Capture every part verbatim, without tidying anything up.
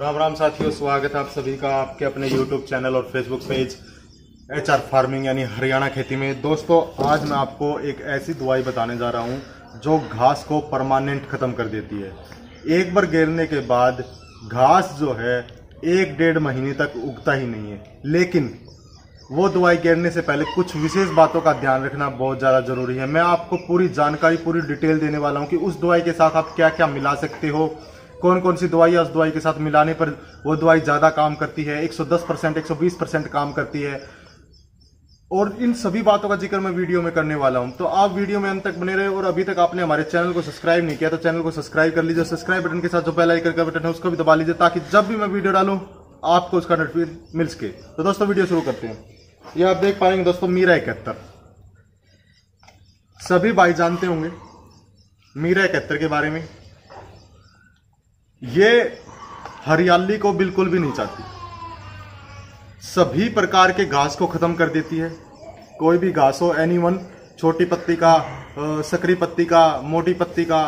राम राम साथियों, स्वागत है आप सभी का आपके अपने यूट्यूब चैनल और Facebook page H R farming यानी हरियाणा खेती में। दोस्तों, आज मैं आपको एक ऐसी दवाई बताने जा रहा हूं जो घास को परमानेंट ख़त्म कर देती है। एक बार गिरने के बाद घास जो है एक डेढ़ महीने तक उगता ही नहीं है। लेकिन वो दवाई गिरने से पहले कुछ विशेष बातों का ध्यान रखना बहुत ज़्यादा ज़रूरी है। मैं आपको पूरी जानकारी पूरी डिटेल देने वाला हूँ कि उस दवाई के साथ आप क्या क्या मिला सकते हो, कौन कौन सी दवाई उस दवाई के साथ मिलाने पर वो दवाई ज़्यादा काम करती है, एक सौ दस परसेंट एक सौ बीस परसेंट काम करती है। और इन सभी बातों का जिक्र मैं वीडियो में करने वाला हूं, तो आप वीडियो में अंत तक बने रहे। और अभी तक आपने हमारे चैनल को सब्सक्राइब नहीं किया तो चैनल को सब्सक्राइब कर लीजिए। सब्सक्राइब बटन के साथ जो बेल आइकन का बटन है उसको भी दबा लीजिए, ताकि जब भी मैं वीडियो डालूं आपको उसका नोटिफिकेशन मिल सके। तो दोस्तों, वीडियो शुरू करते हैं। ये आप देख पाएंगे दोस्तों मीरा इकहत्तर, सभी भाई जानते होंगे मीरा इकहत्तर के बारे में। ये हरियाली को बिल्कुल भी नहीं चाहती, सभी प्रकार के घास को ख़त्म कर देती है। कोई भी घास हो, एनीवन, छोटी पत्ती का, सकरी पत्ती का, मोटी पत्ती का,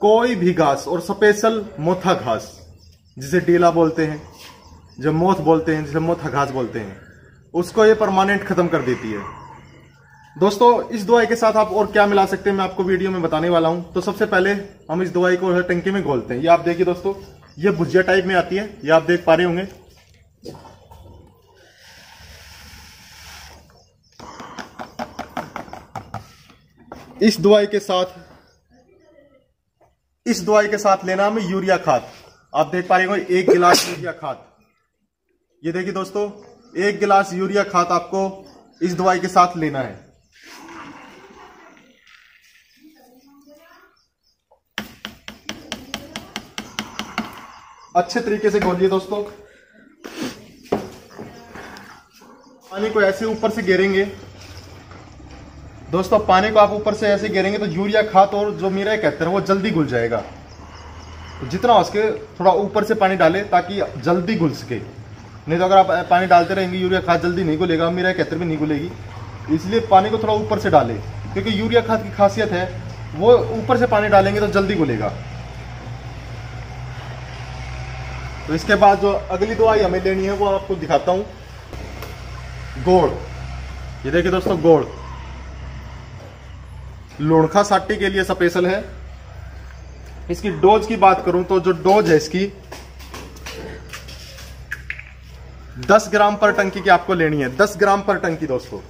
कोई भी घास। और स्पेशल मोथा घास जिसे डीला बोलते हैं, जब मोथ बोलते हैं, जिसे मोथा घास बोलते हैं, उसको ये परमानेंट ख़त्म कर देती है। दोस्तों, इस दवाई के साथ आप और क्या मिला सकते हैं मैं आपको वीडियो में बताने वाला हूं। तो सबसे पहले हम इस दवाई को टंकी में घोलते हैं। ये आप देखिए दोस्तों, ये भुजिया टाइप में आती है, ये आप देख पा रहे होंगे। इस दवाई के साथ इस दवाई के साथ लेना हमें यूरिया खाद। आप देख पा रहे होंगे एक गिलास यूरिया खाद। ये देखिए दोस्तों, एक गिलास यूरिया खाद आपको इस दवाई के साथ लेना है। अच्छे तरीके से घोलिए दोस्तों। पानी को ऐसे ऊपर से घेरेंगे दोस्तों, पानी को आप ऊपर से ऐसे घेरेंगे तो यूरिया खाद और जो मीरा इकहत्तर है वो जल्दी घुल जाएगा। तो जितना हो सके थोड़ा ऊपर से पानी डालें ताकि जल्दी घुल सके, नहीं तो अगर आप पानी डालते रहेंगे यूरिया खाद जल्दी नहीं घुलेगा, मीरा इकहत्तर भी नहीं घुलेगी। इसलिए पानी को थोड़ा ऊपर से डालें, क्योंकि यूरिया खाद की खासियत है वो ऊपर से पानी डालेंगे तो जल्दी घुलेगा। तो इसके बाद जो अगली दवाई हमें लेनी है वो आपको दिखाता हूँ। गोड़, ये देखिए दोस्तों, गोड़ लोणखा साटी के लिए स्पेशल है। इसकी डोज की बात करूँ तो जो डोज है इसकी दस ग्राम पर टंकी की आपको लेनी है, दस ग्राम पर टंकी दोस्तों।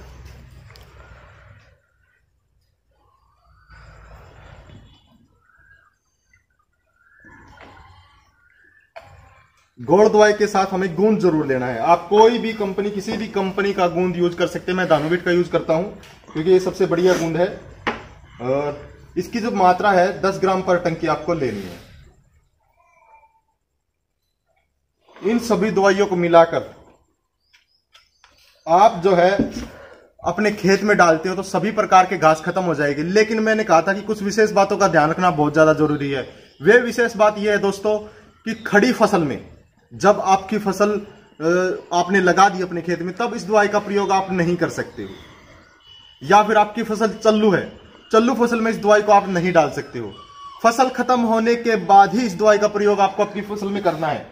गोड़ दवाई के साथ हमें गूंद जरूर लेना है। आप कोई भी कंपनी, किसी भी कंपनी का गूंद यूज कर सकते हैं। मैं धानोविट का यूज करता हूं क्योंकि ये सबसे बढ़िया गूंद है। और इसकी जो मात्रा है दस ग्राम पर टंकी आपको लेनी है। इन सभी दवाइयों को मिलाकर आप जो है अपने खेत में डालते हो तो सभी प्रकार के घास खत्म हो जाएगी। लेकिन मैंने कहा था कि कुछ विशेष बातों का ध्यान रखना बहुत ज्यादा जरूरी है। वे विशेष बात यह है दोस्तों कि खड़ी फसल में, जब आपकी फसल आपने लगा दी अपने खेत में, तब इस दवाई का प्रयोग आप नहीं कर सकते हो। या फिर आपकी फसल चल्लू है, चल्लू फसल में इस दवाई को आप नहीं डाल सकते हो। फसल खत्म होने के बाद ही इस दवाई का प्रयोग आपको अपनी फसल में करना है,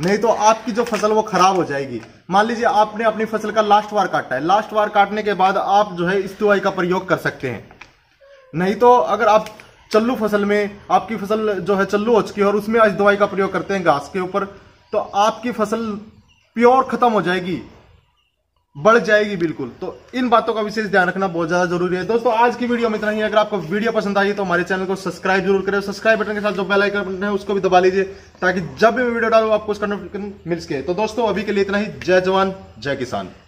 नहीं तो आपकी जो फसल वो खराब हो जाएगी। मान लीजिए आपने अपनी फसल का लास्ट वार काटा है, लास्ट वार काटने के बाद आप जो है इस दवाई का प्रयोग कर सकते हैं। नहीं तो अगर आप चल्लू फसल में, आपकी फसल जो है चल्लू हो चुकी है और उसमें इस दवाई का प्रयोग करते हैं घास के ऊपर, तो आपकी फसल प्योर खत्म हो जाएगी, बढ़ जाएगी बिल्कुल। तो इन बातों का विशेष ध्यान रखना बहुत ज़्यादा जरूरी है। दोस्तों, आज की वीडियो में इतना ही। अगर आपको वीडियो पसंद आई तो हमारे चैनल को सब्सक्राइब जरूर करें। सब्सक्राइब बटन के साथ जो बेल आइकन बटन है उसको भी दबा लीजिए, ताकि जब भी मैं वीडियो डालूँ आपको उसका नोटिफिकेशन मिल सके। तो दोस्तों, अभी के लिए इतना ही। जय जवान, जय किसान।